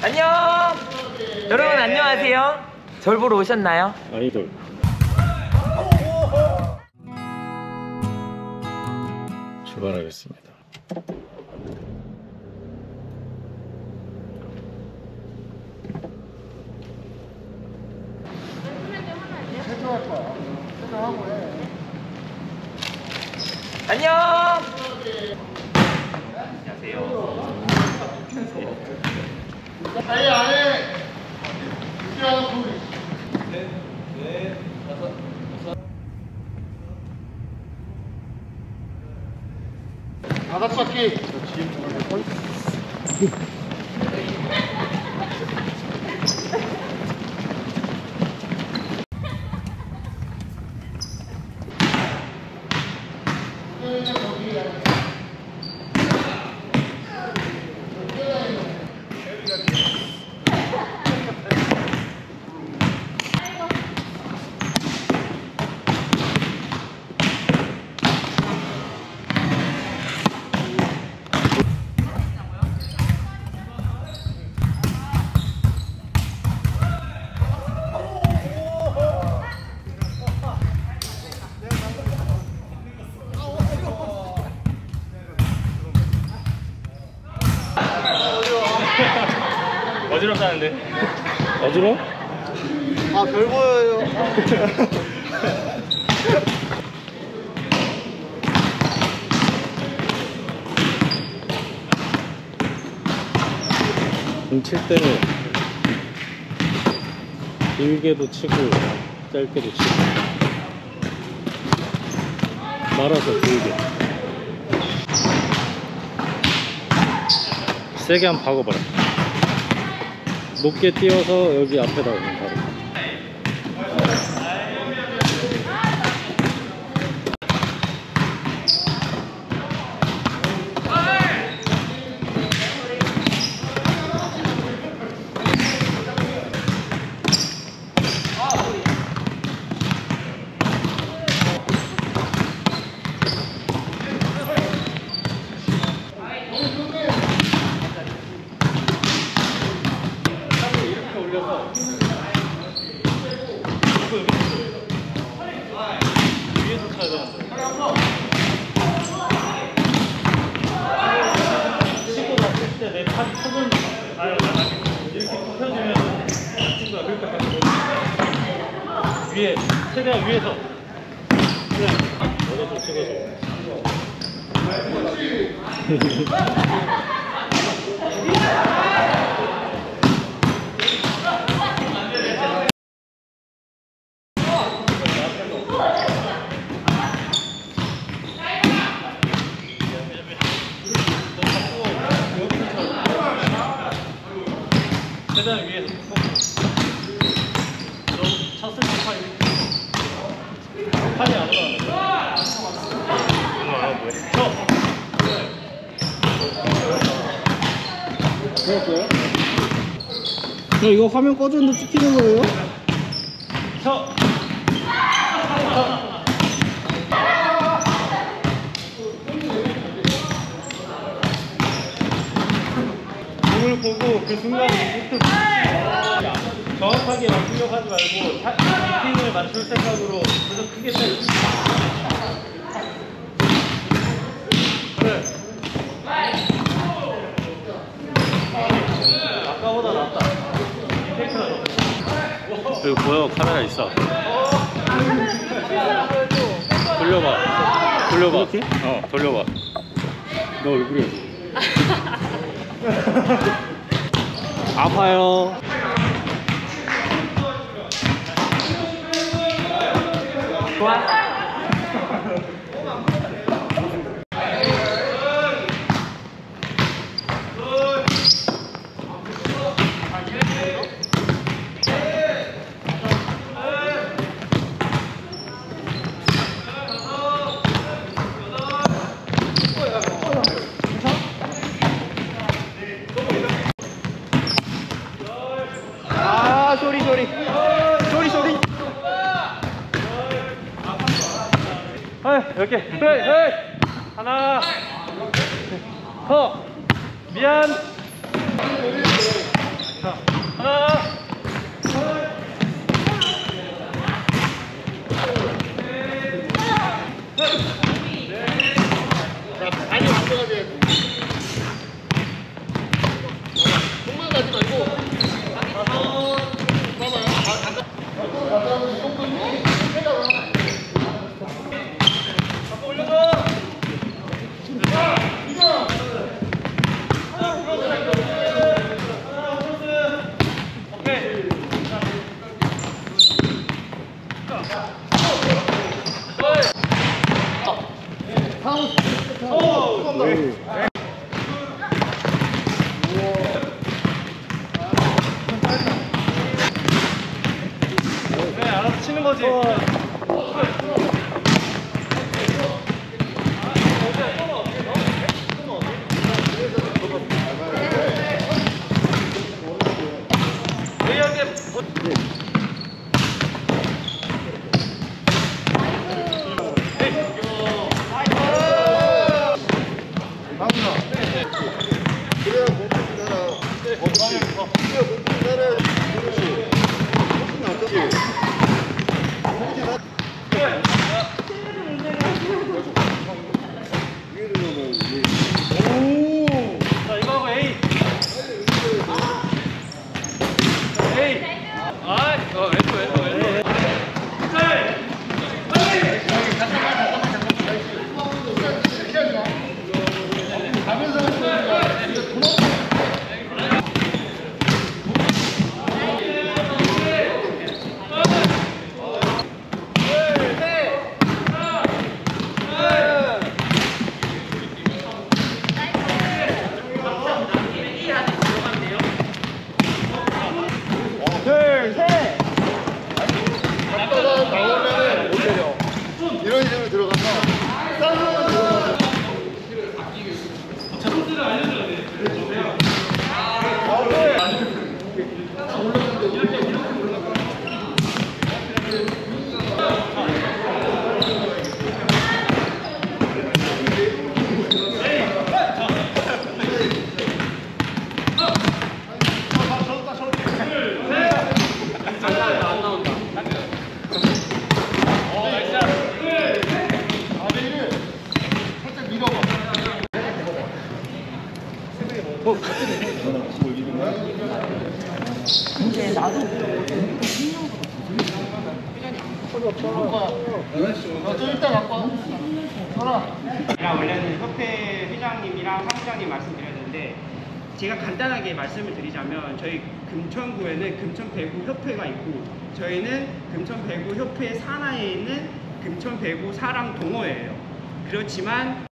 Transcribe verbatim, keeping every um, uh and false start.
안녕! 네. 여러분 안녕하세요. 절 보러 오셨나요? 아니죠. 출발하겠습니다. 세정할 거야. 세정하고 해. 안녕! 안녕하세요. 아예 아예 유지하는 분이 네, 네, 다섯, 다섯 다섯 바퀴 그렇지 어지럽다는데. 어지러워? 아, 별 보여요. 칠 때는 길게도 치고 짧게도 치고 말아서 길게 세게 한번 박아봐라. 높게 띄어서 여기 앞에다 오면 바로 위에, 최대한 위에서 그래 여기서 찍어줘 최대한 위에서 쳤을 때 팔이 팔이 안 올라가는데 쳐! 야 이거 화면 꺼졌는데 찍히는 거예요? 쳐! 공을 보고 그 순간에 정확하게 맞추려고 하지 말고 타이밍을 맞출 생각으로 계속 크게 때려 그래 아까보다 낫다 여기 보여 카메라 있어 돌려봐 돌려봐 이렇게? 어 돌려봐 너 왜 그래 아파요 좋아. 아, 소리 소리. 소리 소리. 이렇게 헤이 헤이 하나 허 미안 제가 간단하게 말씀을 드리자면 저희 금천구에는 금천배구협회가 있고 저희는 금천배구협회 산하에 있는 금천배구사랑동호회예요. 그렇지만